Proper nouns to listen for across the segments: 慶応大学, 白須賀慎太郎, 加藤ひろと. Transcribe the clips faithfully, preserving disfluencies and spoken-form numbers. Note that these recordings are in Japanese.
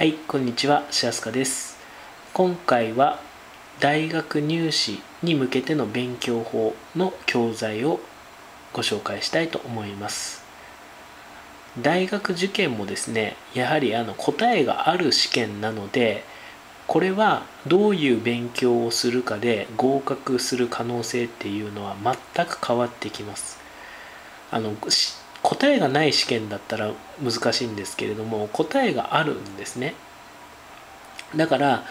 はい、こんにちは、白須賀です。今回は大学入試に向けての勉強法の教材をご紹介したいと思います。大学受験もですね、やはりあの答えがある試験なので、これはどういう勉強をするかで合格する可能性っていうのは全く変わってきます。あの答えがない試験だったら難しいんですけれども、答えがあるんですね。だから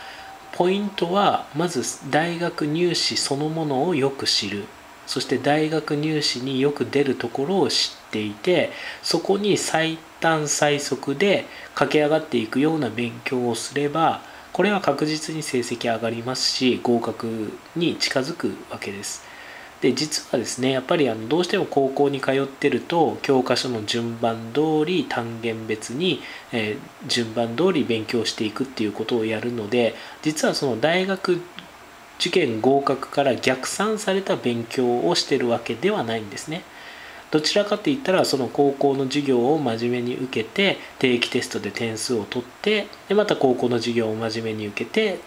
ポイントはまず大学入試そのものをよく知る、そして大学入試によく出るところを知っていて、そこに最短最速で駆け上がっていくような勉強をすれば、これは確実に成績上がりますし、合格に近づくわけです。で、実はですね、やっぱりあのどうしても高校に通ってると、教科書の順番通り単元別に、えー、順番通り勉強していくっていうことをやるので、実はその大学受験合格から逆算された勉強をしてるわけではないんですね。どちらかと言ったら、その高校の授業を真面目に受けて、定期テストで点数を取って、でまた高校の授業を真面目に受けて、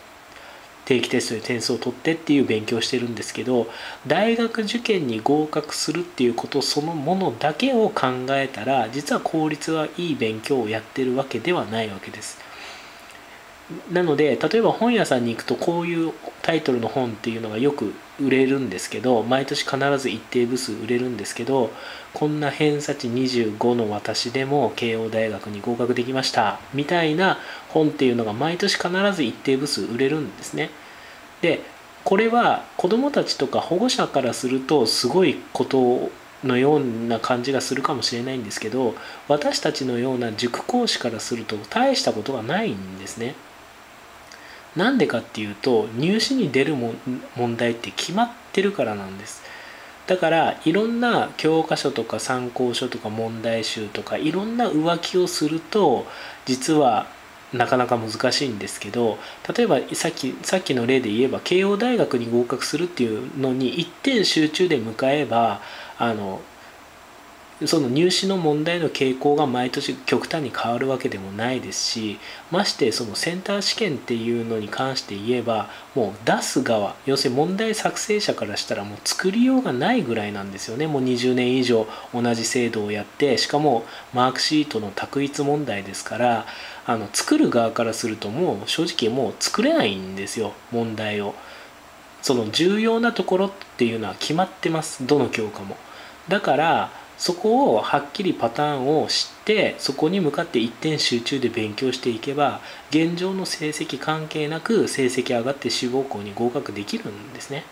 定期テストで点数を取ってっていう勉強をしてるんですけど、大学受験に合格するっていうことそのものだけを考えたら、実は効率はいい勉強をやってるわけではないわけです。なので、例えば本屋さんに行くと、こういうタイトルの本っていうのがよく売れるんですけど、毎年必ず一定部数売れるんですけど、こんな偏差値にじゅうごの私でも慶応大学に合格できましたみたいな本っていうのが毎年必ず一定部数売れるんですね。で、これは子どもたちとか保護者からするとすごいことのような感じがするかもしれないんですけど、私たちのような塾講師からすると大したことがないんですね。なんでかっていうと、入試に出るも問題って決まってるからなんです。だからいろんな教科書とか参考書とか問題集とか、いろんな浮気をすると実はなかなか難しいんですけど、例えばさっき、さっきの例で言えば、慶応大学に合格するっていうのに一点集中で向かえば、あのその入試の問題の傾向が毎年極端に変わるわけでもないですし、ましてそのセンター試験っていうのに関して言えば、もう出す側、要するに問題作成者からしたらもう作りようがないぐらいなんですよね。もうにじゅうねん以上同じ制度をやって、しかもマークシートの択一問題ですから、あの作る側からすると、もう正直もう作れないんですよ、問題を。その重要なところっていうのは決まってます、どの教科も。だからそこをはっきりパターンを知って、そこに向かって一点集中で勉強していけば、現状の成績関係なく成績上がって志望校に合格できるんですね。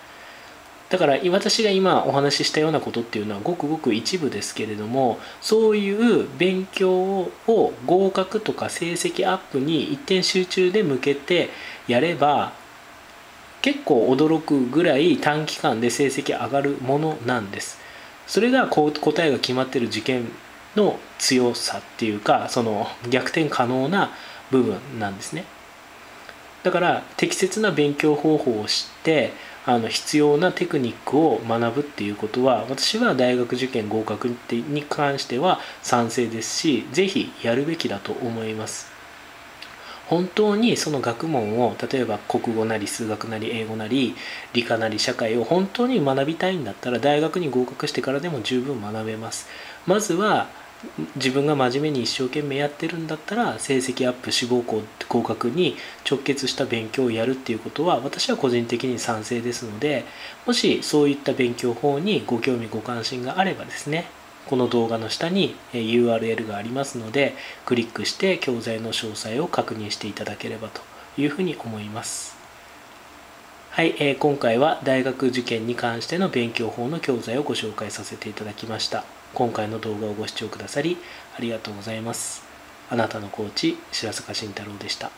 だから私が今お話ししたようなことっていうのはごくごく一部ですけれども、そういう勉強を合格とか成績アップに一点集中で向けてやれば、結構驚くぐらい短期間で成績上がるものなんです。それが答えが決まってる受験の強さっていうか、その逆転可能な部分なんですね。だから適切な勉強方法を知って、あの必要なテクニックを学ぶっていうことは、私は大学受験合格に関しては賛成ですし、是非やるべきだと思います。本当にその学問を、例えば国語なり数学なり英語なり理科なり社会を本当に学びたいんだったら、大学に合格してからでも十分学べます。まずは自分が真面目に一生懸命やってるんだったら、成績アップ、志望校合格に直結した勉強をやるっていうことは、私は個人的に賛成ですので、もしそういった勉強法にご興味ご関心があればですね、この動画の下に ユーアールエル がありますので、クリックして教材の詳細を確認していただければというふうに思います。はい、えー、今回は大学受験に関しての勉強法の教材をご紹介させていただきました。今回の動画をご視聴くださりありがとうございます。あなたのコーチ、白須賀慎太郎でした。